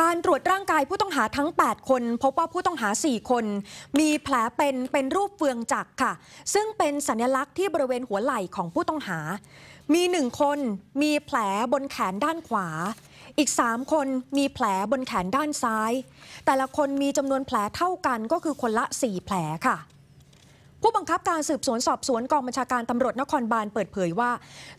การตรวจร่างกายผู้ต้องหาทั้ง8คนพบว่าผู้ต้องหา4คนมีแผลเป็นรูปเฟืองจักรค่ะซึ่งเป็นสัญลักษณ์ที่บริเวณหัวไหล่ของผู้ต้องหามี1คนมีแผลบนแขนด้านขวาอีก3คนมีแผลบนแขนด้านซ้ายแต่ละคนมีจำนวนแผลเท่ากันก็คือคนละ4แผลค่ะผู้บังคับการสืบสวนสอบสวนกองบัญชาการตำรวจนครบาลเปิดเผยว่า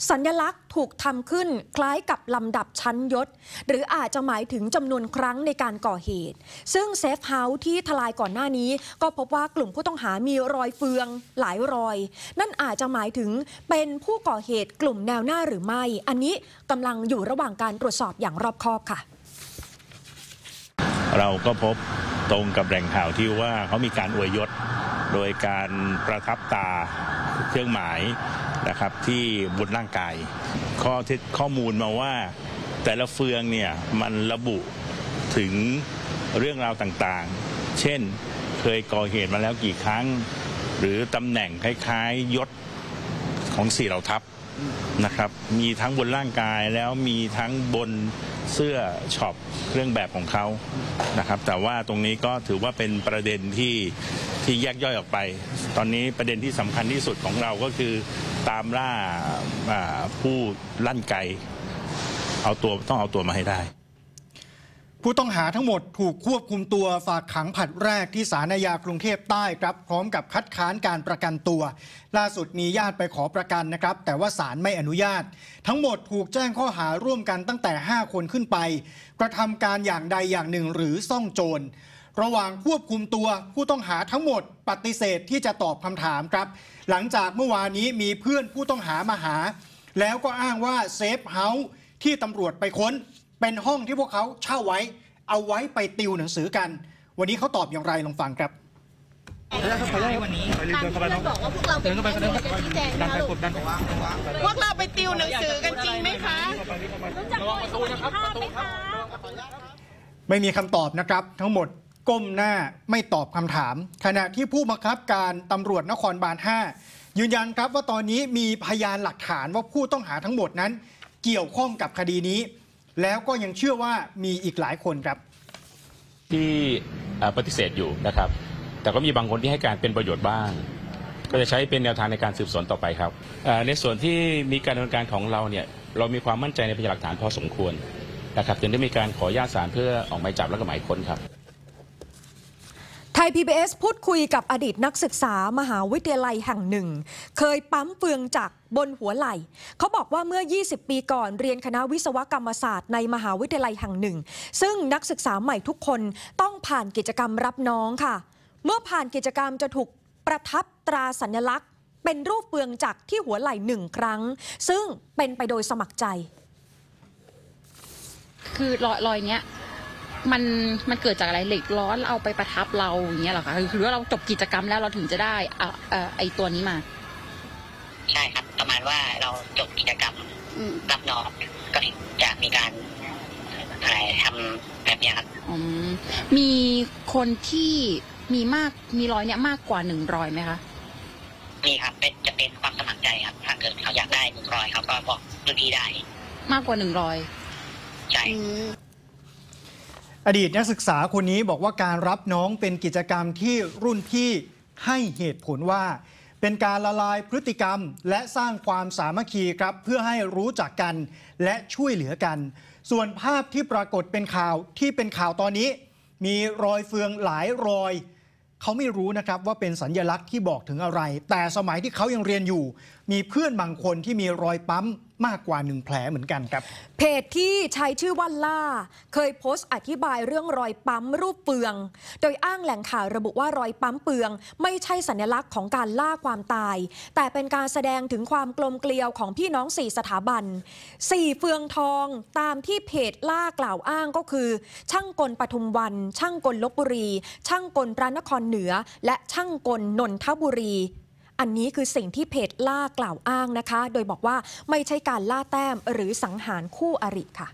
สัญลักษณ์ถูกทำขึ้นคล้ายกับลำดับชั้นยศหรืออาจจะหมายถึงจำนวนครั้งในการก่อเหตุซึ่งเซฟเฮาส์ที่ทลายก่อนหน้านี้ก็พบว่ากลุ่มผู้ต้องหามีรอยเฟืองหลายรอยนั่นอาจจะหมายถึงเป็นผู้ก่อเหตุกลุ่มแนวหน้าหรือไม่อันนี้กำลังอยู่ระหว่างการตรวจสอบอย่างรอบคอบค่ะเราก็พบตรงกับแหล่งข่าวที่ว่าเขามีการอวยยศโดยการประทับตาเครื่องหมายนะครับที่บนร่างกายข้อมูลมาว่าแต่ละเฟืองเนี่ยมันระบุถึงเรื่องราวต่างๆเช่นเคยก่อเหตุมาแล้วกี่ครั้งหรือตำแหน่งคล้ายๆยศของ4เหล่าทัพนะครับมีทั้งบนร่างกายแล้วมีทั้งบนเสื้อช็อปเครื่องแบบของเขานะครับแต่ว่าตรงนี้ก็ถือว่าเป็นประเด็นที่แยกย่อยออกไปตอนนี้ประเด็นที่สำคัญที่สุดของเราก็คือตามล่าผู้ลั่นไกต้องเอาตัวมาให้ได้ผู้ต้องหาทั้งหมดถูกควบคุมตัวฝากขังผลัดแรกที่ศาลอาญากรุงเทพใต้ครับพร้อมกับคัดค้านการประกันตัวล่าสุดมีญาติไปขอประกันนะครับแต่ว่าศาลไม่อนุญาตทั้งหมดถูกแจ้งข้อหาร่วมกันตั้งแต่5คนขึ้นไปกระทำการอย่างใดอย่างหนึ่งหรือซ่องโจรระหว่างควบคุมตัวผู้ต้องหาทั้งหมดปฏิเสธที่จะตอบคำถามครับหลังจากเมื่อวานนี้มีเพื่อนผู้ต้องหามาหาแล้วก็อ้างว่าเซฟเฮาส์ที่ตำรวจไปค้นเป็นห้องที่พวกเขาเช่าไว้เอาไว้ไปติวหนังสือกันวันนี้เขาตอบอย่างไรลองฟังครับวันนี้เพื่อนบอกว่าพวกเราเป็นคนชี้แจงพวกเราไปติวหนังสือกันจริงไหมคะรู้จักประตูนะครับประตูครับไม่มีคำตอบนะครับทั้งหมดก้มหน้าไม่ตอบคำถามขณะที่ผู้บังคับการตำรวจนครบาล5ยืนยันครับว่าตอนนี้มีพยานหลักฐานว่าผู้ต้องหาทั้งหมดนั้นเกี่ยวข้องกับคดีนี้แล้วก็ยังเชื่อว่ามีอีกหลายคนครับที่ปฏิเสธอยู่นะครับแต่ก็มีบางคนที่ให้การเป็นประโยชน์บ้างก็จะใช้เป็นแนวทางในการสืบสวนต่อไปครับในส่วนที่มีการดำเนินการของเราเนี่ยเรามีความมั่นใจในพยานหลักฐานพอสมควรนะครับจึงได้มีการขออนุญาตศาลเพื่อออกหมายจับและหมายค้นครับThai PBS พูดคุยกับอดีตนักศึกษามหาวิทยาลัยแห่งหนึ่งเคยปั๊มเฟืองจักรบนหัวไหล่เขาบอกว่าเมื่อ20ปีก่อนเรียนคณะวิศวกรรมศาสตร์ในมหาวิทยาลัยแห่งหนึ่งซึ่งนักศึกษาใหม่ทุกคนต้องผ่านกิจกรรมรับน้องค่ะเมื่อผ่านกิจกรรมจะถูกประทับตราสัญลักษณ์เป็นรูปเฟืองจักรที่หัวไหล่1ครั้งซึ่งเป็นไปโดยสมัครใจคือรอยเนี้ยมันเกิดจากอะไรเหล็กร้อนเอาไปประทับเราอย่างเงี้ยหรอคะคือว่าเราจบกิจกรรมแล้วเราถึงจะได้ไอตัวนี้มาใช่ครับประมาณว่าเราจบกิจกรรมรับน้องก็ถึงจะมีการทำแบบนี้ครับมีคนที่มีรอยเนี้ยมากกว่า100ไหมคะมีครับจะเป็นความสมัครใจครับถ้าเกิดเขาอยากได้100เขาก็บอกพื้นที่ได้มากกว่า100ใช่อดีตนักศึกษาคนนี้บอกว่าการรับน้องเป็นกิจกรรมที่รุ่นพี่ให้เหตุผลว่าเป็นการละลายพฤติกรรมและสร้างความสามัคคีครับเพื่อให้รู้จักกันและช่วยเหลือกันส่วนภาพที่ปรากฏเป็นข่าวที่เป็นข่าวตอนนี้มีรอยเฟืองหลายรอยเขาไม่รู้นะครับว่าเป็นสัญลักษณ์ที่บอกถึงอะไรแต่สมัยที่เขายังเรียนอยู่มีเพื่อนบางคนที่มีรอยปั๊มมากกว่า1แผลเหมือนกันครับเพจที่ใช้ชื่อว่าล่าเคยโพสต์อธิบายเรื่องรอยปั๊มรูปเปืองโดยอ้างแหล่งข่าวระบุว่ารอยปั๊มเปืองไม่ใช่สัญลักษณ์ของการล่าความตายแต่เป็นการแสดงถึงความกลมเกลียวของพี่น้อง4สถาบัน4เฟืองทองตามที่เพจล่ากล่าวอ้างก็คือช่างกลปทุมวันช่างกลลพบุรีช่างกลพระนครเหนือและช่างกลนนทบุรีอันนี้คือสิ่งที่เพจล่ากล่าวอ้างนะคะโดยบอกว่าไม่ใช่การล่าแต้มหรือสังหารคู่อริค่ะ